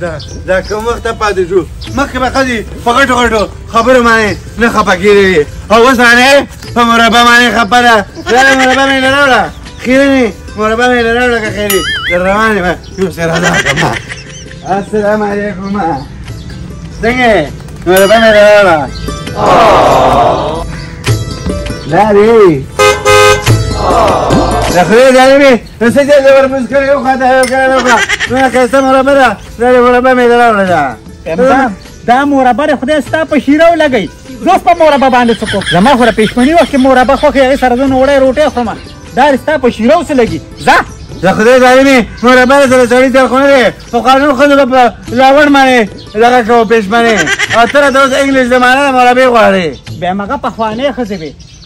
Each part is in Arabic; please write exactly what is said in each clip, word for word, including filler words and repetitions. دا دا کوم وخت پاتې شو مخکې به ښځې په غټو غټو خبرو باندې نه خفه کېدلې او اوس باندې په مربا باندې خفه ده دا مربا مې نه راوړه خیرنې مربا مې نه راوړه که خیرې در روانې به یو سره راکړم السلام علیکم څنګه یې مربا مې نه راوړه لارې يا اخوي دايمي نسيت ادور مسكري وخدها وكانوكا انا كاستم مربى ده مربى مي دراوله ده تمام ده مربى ده خدای ستا په شیرو لګی زوس په مربى باندې څکو زما خو پښمنی وخت مربى خو کې سره زونه وړې روټه خو ما دا ستا په شیرو سره لګی زه يا اخوي دايمي مربى سره سړی ته خونه لري خو قانون خو له لاور مانی لګه کو پښمنی اتره دوس انګلیش زمانه مربى غواړي به ماګه په خوانه خزبي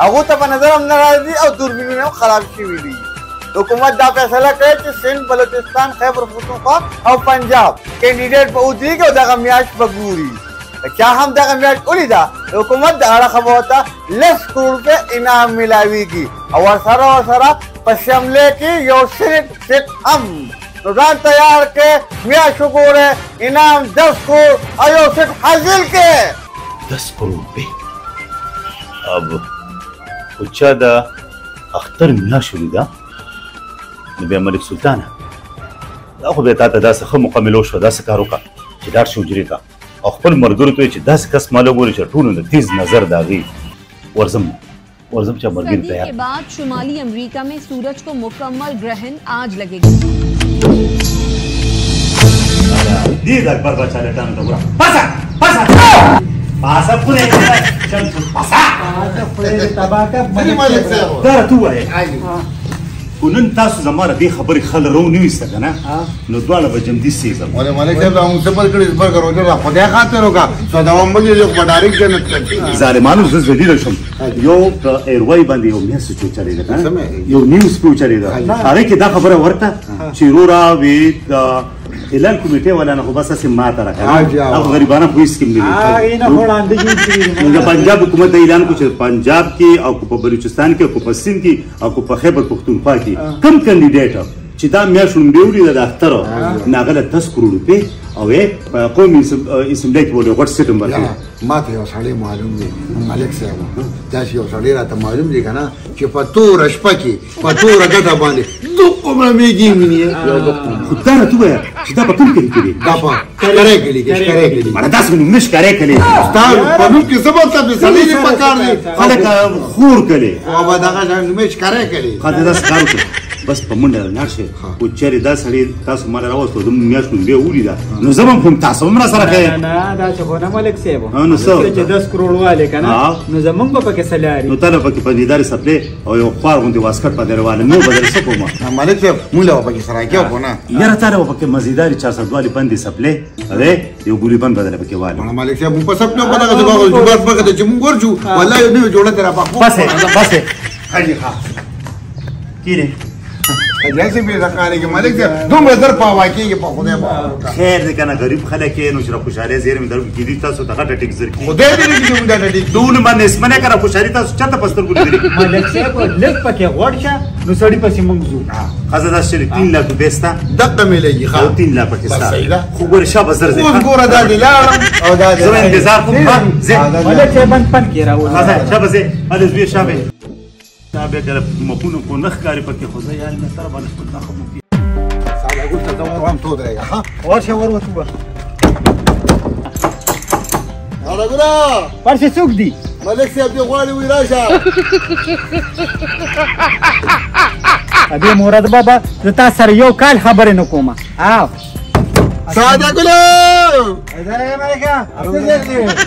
هغو ته په نظر هم نه راځي او دوربینونه هم خراب شوي دي. حکومت دا فیصله کړې چې سند بلوچستان خیبر پختونخوا او پنجاب کینډیډیټ به ودرېږي او دغه میاشت به ګوري چا هم دغه میاشت ولیده د حکومت د اړخه به ورته لس کروڑ روپۍ انعام میلاویږي او ورسره ورسره په شمله کې یو سیټ سیټ هم نو ځان تیار کړې میاشت وګورې انعام دس کروڑ او یو سیټ حاصل کړې دس کروڑ روپۍ اب وچا دا اختر میاشت ولیده نو بیا ملک سلطانه دا خو بیا تا ته داسې ښه مقامل وشوه داسې کار وکړه چې لاړ شي حجرې ته او خپل ملګرو ته وایي چې داسې کس ما له وګوري چې ټولو نه تیز نظر د هغې ورځم ورځم چې ملګري تیار بعد شمالی امریکا میں سورج کو مکمل گرہن آج لگے گا دې ځل پر بچا لټان ته وګوره پاسه پاسه پاسه پوره پاسه ونن تاسو زماره دې خبرې خل رو نه ویسته که نه نو دواړه به جمدي سیزم ولې ملک صاحب زموږ صبر کړي صبر کړه روژه را خدای خاطر وکړه سو دوام بل یې په ډایرک جنت کړي ظالمانو زه زدیده شم یو په ایروای باندې یو میاسه چې چلېده که نه یو نیوز پرې وچلېده هغې کې دا خبره ورته چې وروره وې هلال کمیټې والا نه خو بس هسې ماته راکړه هغه غریبانه په هېڅ کې هم د پنجاب حکومت دا اعلان کړو چې پنجاب کې او په بلوچستان کې او په سند کې او په خیبر پښتونخوا کې کم کینډیډیټ چې دا میاشت لومړۍ ولیده د اختر نو هغه له دس کروړ روپۍ او یې قومي اسمبلۍ کې ولې غټ سیټ هم ورکړي ماته یو سړی معلوم دی ملک صاحب داسې یو سړی راته معلوم دی که نه چې په توره شپه کې په توره ګټه باندې دومره میږي مینې خو دا راته ووایه چې دا په کوم کلي کې دی دا په ښکرۍ کلي کې ښکرۍ کلي مړه داسې نوم نه ښکرۍ کلي ستا په نوم کې څه مطلب دی سړی دې په کار دی خلک خور کلي خو به دغه نوم یې ښکرۍ کلي خو ته داسې کار وکړه بس په منډه لاړ شئ خو چیرې دا سړی تاسو ما را راوستو زموږ میاشت نوم بیا ولیده نو زه به هم خو تاسو هم راسره ښیې نه دا چې خو نه ملک صاحب نو څه چې دس کروړ والې که نه نو زموږ به پکې څه لاري نو تا نه پکې پنجېدارې څپلې او یو خوار غوندې واسکټ په دې روانه موږ به درې څه کوم ملک صاحب موږ له به پکې سره کېو خو نه یاره تا له به پکې مزیدارې چار سدوالې بندې څپلې هغې یو ګولي بند به درې پکې والې ملک صاحب موږ په څپلو په دغه جبار پکې ته چې موږ ورجو والله یو نوې جوړه ترې راپخو بسې بسې حاجي ښه کېرې جلسې پرې راکارې کې ملک صاحب دومره زر په هوا کېږي په خدای باور خیر دی که نه غریب خلک یې نو چې راخوشحالۍ زیرمې درو کېدي تاسو ته غټه ټیک زر کېږي خدای دې نه کړي موږ ډډه ټیک دونه باندې اسمنه که راخوشحالي تاسو چېرته په سترګو لیدلي ملک صاحب لږ پکې غوړ شه نو سړي پسې موږ ځو ښځه داسې شی دی تین لاک روپۍ سته دقه مې لګي او تین لاک پکې سته خو ګوره شابه زر دی اوس ګوره دا دې لاړم او دا دې زه به انتظار کوم ځه ملک صاحب بند پند کې راوځه ښځه شابه ځې هلې زوی شابه دا بیا که مکونو کو نه ښکاري پکې خو زه یال مې سره باندې خپل دا خو مکې ساده ګل ته زه ور وم تو درېږه ها ورشه ور وتو به ساده ګله پرشې څوک دي ملک صاحب دې غواړي وایي راشه ادې مراد بابا زه تا سره یو کال خبرې نه کومه او ساده ګله اداره ملکه څه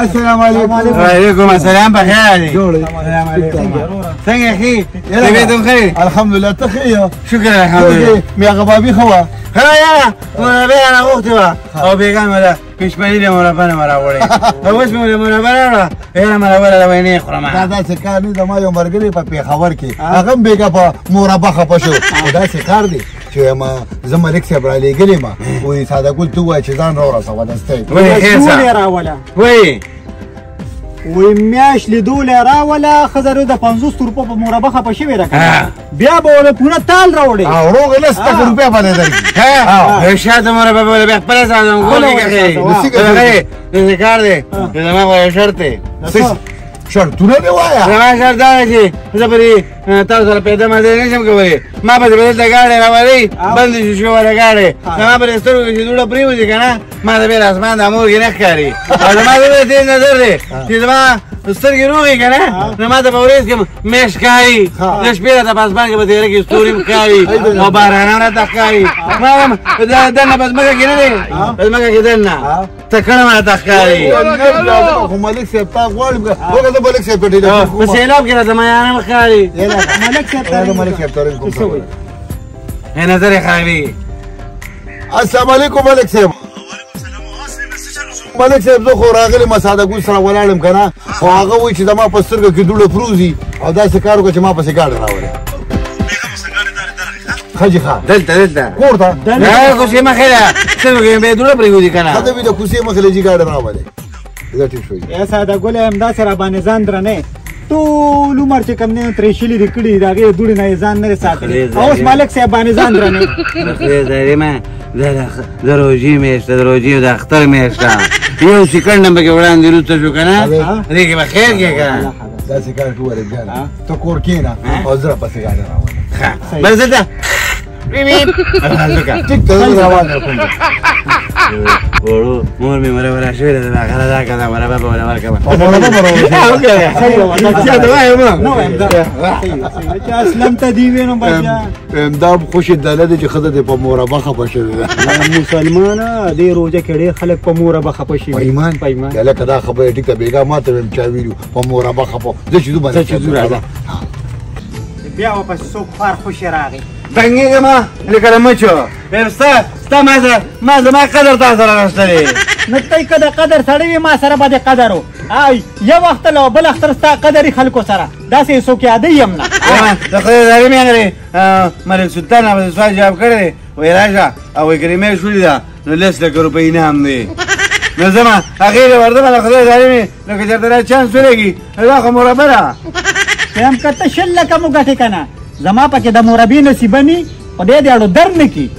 السلام عليكم وعليكم السلام بخير عليك السلام عليكم ثاني اخي كيفكم خير الحمد لله تخير شكرا الحمد لله ميا غبابي خوا ها يا انا انا وقتی با او بیگان مالا پیشمانی دیم مربان مرا وری اوش می‌مونه مربان را اینا مرا وری لبای نی خورم دادا سکار نیست ما یو مرگری پا پی خبر کی اگه بیگا پا مربا خب شو دادا سکار دی چه ما زمانی کسی برای گلی ما وی ساده کل تو وای چیزان را را سواد استی وی خیلی را ولی وی ومیاش لدول را ولا خزرو د پنځوس روپو په مربع خه پښې ورکړه بیا به ول پوره تال راوړې او روغې لس تک روپیا باندې درکې ها به شاته مربع به به خپل ځان غوړې وسیګه دې کار دې زما وایې شرطه شرطونه دی وایا زما شرط دا چې زه پرې تاسو سره پیدا ما دې نشم کولی ما به دې د ګاډې راوړې بندې شو ورګاړې زما پرې سترګې چې دوړه پرې وځي کنه ما د بیر اسمان د امور ګنه ښکاري او ما د دې نظر دی چې زما سترګې روغې که نه نو ما ته به ورځ کې مې ښکاري د شپې راته په اسمان کې په تیاره کې ستوري م ښکاري او بارانان راته ښکاري ما وایم دننه په ځمکه کې نه دی په ځمکه کې دننه تکړه ما راته ښکاري خو ملک صاحب تا غواړم وکړه زه ملک صاحب ته ټیلیفون په سیلاب کې راته مایانم ښکاري ملک صاحب ملک صاحب ته کوم څه وایي یې نظر یې خرابېږي السلام علیکم ملک صاحب ملک صاحب زه خو راغلی ما ساده ګل سره ولاړم که نه خو هغه وایي چې زما په سترګو کې دوړه پروزي او داسې کار وکړه چې ما پسې ګاډ راولې خجي ښه دلته دلته کور ته کوڅې مخې له سترګو کې به یې دوړه پرېږدي که نه ښه ته وي د کوڅې مخې له جي ګاډ راولې زه ټیک شوی ی ساده ګل یم داسې راباندې ځان درنې ټول عمر چې کوم دی ترې شلي دې کړي د هغې دوړې نه یې ځان نه دی ساتلی اوس ملک صاحب باندې ځان درنې د روژې میاشت د روژې د اختر میاشت یو سیکنډ نه پکې وړاندې وروسته شو که نه دې کې به خیر کې که نه داسې کار ته ووایه جانه ته کور کښېنه او زه راپسې ګاډی راولم ښه بس دلته ټیک ته زه روان یم وړو مور مې مربره شوې ده د اخره دا که دا مربه به ونه ورکړم مربه به راوړې اسلم ته دې وینم بچیا دا خوشې دله ده چې ښځه دې په مربه خفه شوې ده مسلمانه دې روژه کې ډېر خلک په مربه خفه شوي په ایمان په ایمان هلکه دا خبره ټیک ده بېګا ما ته ویل چا ویلو په مربه خفه زه چې زو باندې بیا واپس څوک پار خوشې راغی دنګېږه ما لکه د مچو بیا ستا ستا ما زما قدر تا سره نشته دی نو تی که د قدر سړی وي ما سره به د قدر و یو اختر او بل اختر ستا قدر یې خلکو سره داسې یې څوک یادی یم نه د خدای دارې مېنګرې ملک سلطان هغه سوال جواب کړی دی وایي راشه او ګریمۍ شولې ده نو لس لکه روپۍ انعام دی نو زه ما هغې ته وردم د خدای دارې مې نو که چېرته دا چانس ولګي نو دا خو مربه ده یم که ته شل لکه مو ګټې که نه زما پکې د مربي نصیبه ني خو دې دې اړو در نه کي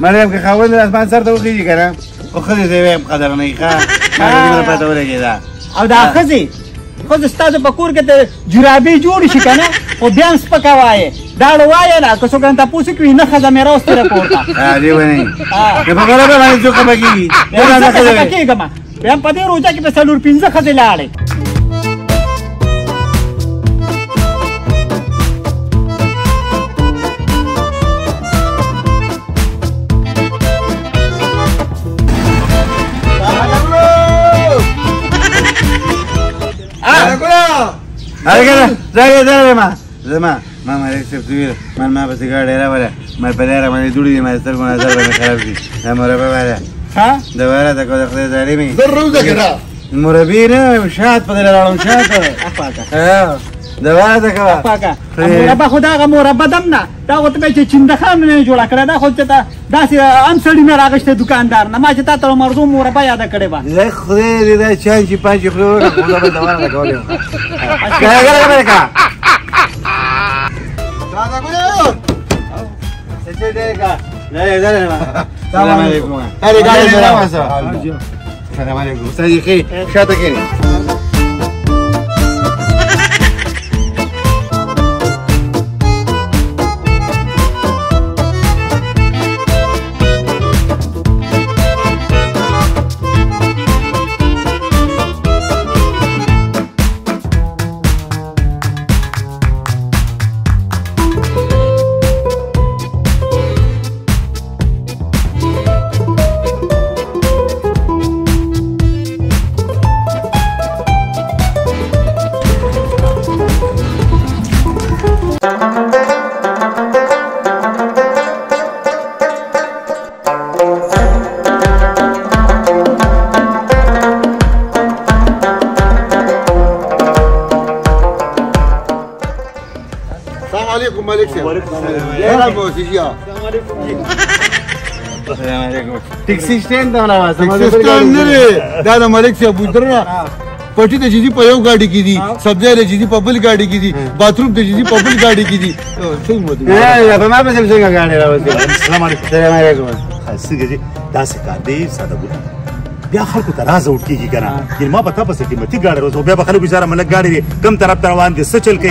مریم که خاوند اسمان سر ته وخېږي که نه خو ښځې ته یې ویم قدر نه یي ښه ما پته ولګېده او دا ښځې ښځې ستاسو په کور کې ته جرابې جوړې شي که نه خو بیا هم سپکه وایې دا اړو وایه نه که څوک درنه تپوس وکړي نه ښځه مې راوستله کور ته دې ونهي که په مربه باندې څوک خفه کېږي ځکه خفه کېږم بیا هم په دې روژه کې په څلور پنځه ښځې لاړې هرګره راغې درغې ما زما ما ملک صاحب ته ویل ما ما پسې ګاډی راوله ما په لاره باندې دوړې دي ما د سترګو نظر باندې خراب دي دا مربه واله ها د واره ته کوه د خدای زړې مې زر روزه کې دا مربي نه شات په دې راوړم شات دا وعده کا پاکه مربه خدا غ مربه دم نه دا وته چې چندخان نه جوړ کړه دا خو ته داسې ام سړی نه راغشته دکاندار نه ما چې تا ته مرزو مربه یاد کړې با زه خدای دې دا چان چې پنج خلو خدا به دا وعده کوي ګره ګره کا دا دا ګلو چې دې کا نه نه ما سلام علیکم هرې ګاډي سلام سلام علیکم استاد خیر شاته کېنی السلام عليكم. وعليكم السلام. يا موسيجيا. السلام عليكم. السلام عليكم. تكسيستان ده ولا تكسيستان نري. ده مالك سيا بودرنا. پټی د جدي په یو گاډي کې دي سبزی د جدي په بل گاډي کې دي باثروم د جدي په بل گاډي کې دي څنګه مو دي یا په ما په څنګه غاڼه راوځي السلام علیکم السلام علیکم خاصګه دي داسې کار دی ساده ګور بیا خلکو ته راز ورکیږي کنه یل ما پتا په سټی متي گاډي راوځو بیا به خلکو اشاره منک گاډي کم طرف ته روان دي سچل کوي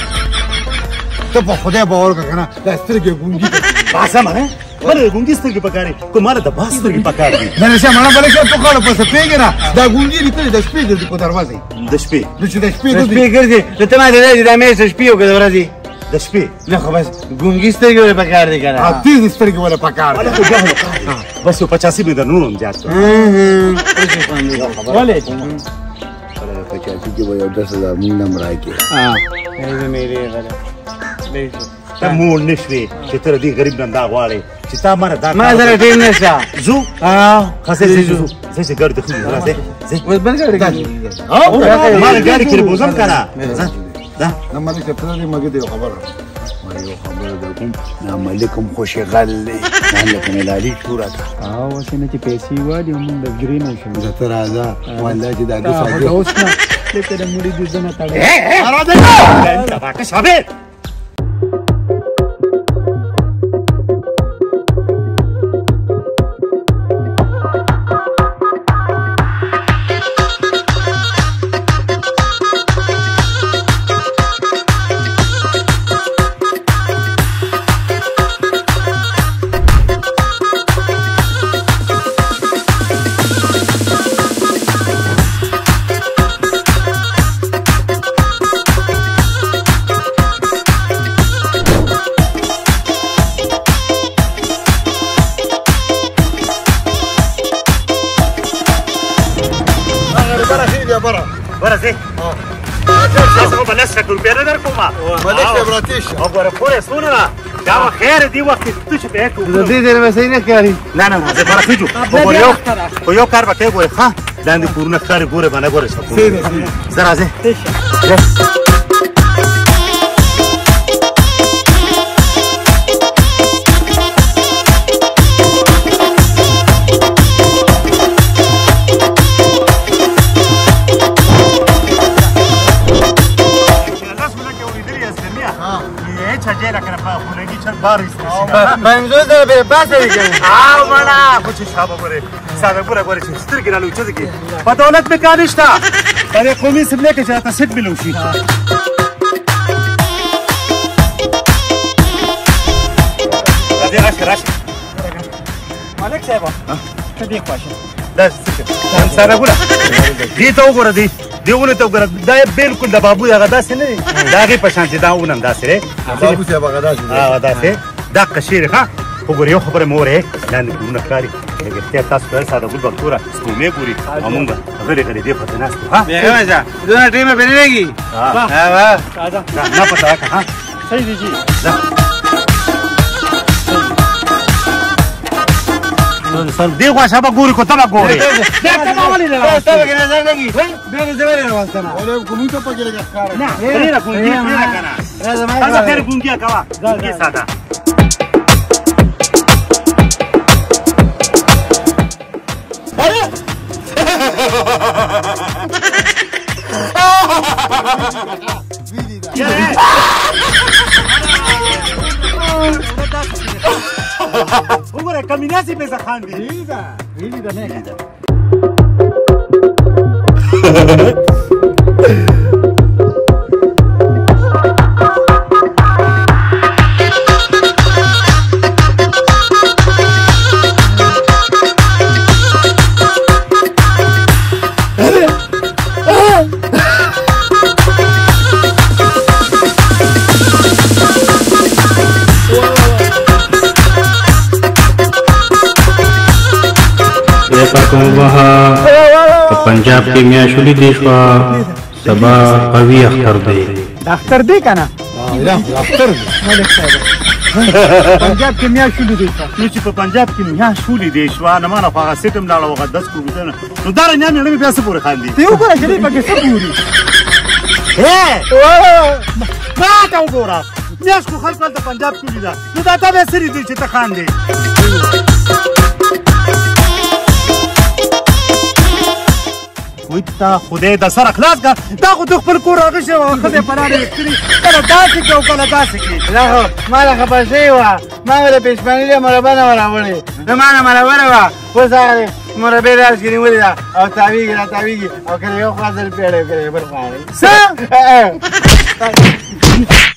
ته په خدای باور کنه دا سترګې ګونګي باسه مې بله گونگی استر کی پکاری کمال دباس استر کی پکاری من شما من بله شما پکار پس پیگنا دا گونگی ریتری دشپی گردی کدار وازی دشپی دشپی دشپی دشپی گردی لطمات دادی دامیش دشپی و کدار وازی دشپی نه خب بس گونگی استر کی ولی پکار دیگر آتیز استر کی ولی پکار ولی تو جاهل بس و پچاسی میدن نونم جاست ولی پچاسی کی ولی دست دار مینام رای کی آه این میری غلط بیش تا مول نشی که تو دی غریب نداغ واری چیتا ماره داد ما داره دیم نشیا زو آه خاصه زو زیش گاری خوبی خلاصه زیش بزن گاری کاری آه ما گاری کری بزن کاره ده نمادی که تو دی مگه دیو خبره مالیو خبره دارم نمالکم خوشگلی نمالکم لالی طورا تا آه واسه نتی پیسی وادی همون دفتری نشیم زتر آزاد واندا چی دادی ساده لیکن دمودی جزء نتاگه آراده نه باکش شبیر زدی در مسیح نکاری نه نه نه زبان فیجو کویو کویو کار با که گوی خا داندی پورن کاری گوره بنا گوره سپورن زرازه منظور داره به بسته دیگه آو مانا خوشی شابا بره ساده بره بره چه سترگی نالو چه دیگه با دولت مکانش تا برای قومی سبله که جراتا سید بلوشی رادی راشت راشت مالک صاحبا تا دیگ باشه داشت سکر ساده بره دی تاو گره دی دیونه تو گرد دای بالکل دبابو یا غداسی نه داغی پشانتی داغونم داسی ره دبابو یا غداسی آه غداسی داغ کشیره خا پوگریو خبر موره نه نگونه کاری اگرتی تاس کار ساده بود بطورا سومه گوری آمونگا غری غری دیو خدا نست ها میگم ازا دو نیم بریگی آه آه آه نه پتا که ها صحیح دیجی دیو خواهش با گوری کو تما گوری دیو تما ولی نه تما که نظر نگی بیرون زمانی نه واسطه نه ولی کمی تو پاکی لگه کاره نه خیلی کنی خیلی کنه از خیر کنی که کوا کنی ساده آره بیلی دا یه وګوره کمینه سي پیسې خان دي ریدا ریدا نه کیدا पंजाब के मियाशुली देशवा सबा कवि अख्तर दे अख्तर दे का ना अख्तर पंजाब के मियाशुली देशवा چې په पंजाब کې मियाशुली देशवा نه معنا په ستم لاله وقدس کو بدن نو دار نه نه بیا څه پورې خاندي ته وګوره چې په څه پورې هه ما تا وګوره میاش کو خلک د پنجاب کې دي نو دا تا به سری دي چې ته خاندي ویتا خدای د سر اخلاص کا دا خود خپل کور راغی شو خدای پرانه وکړي کله داسې کو کله داسې کی لا مالا خبر شي وا ما له پښمنۍ له مربا نه راولې نه معنا مربا وا وزاره مربا راز کې نیولې او تاویږي را تاویږي او کله یو خاصل پیړې کوي برخه سه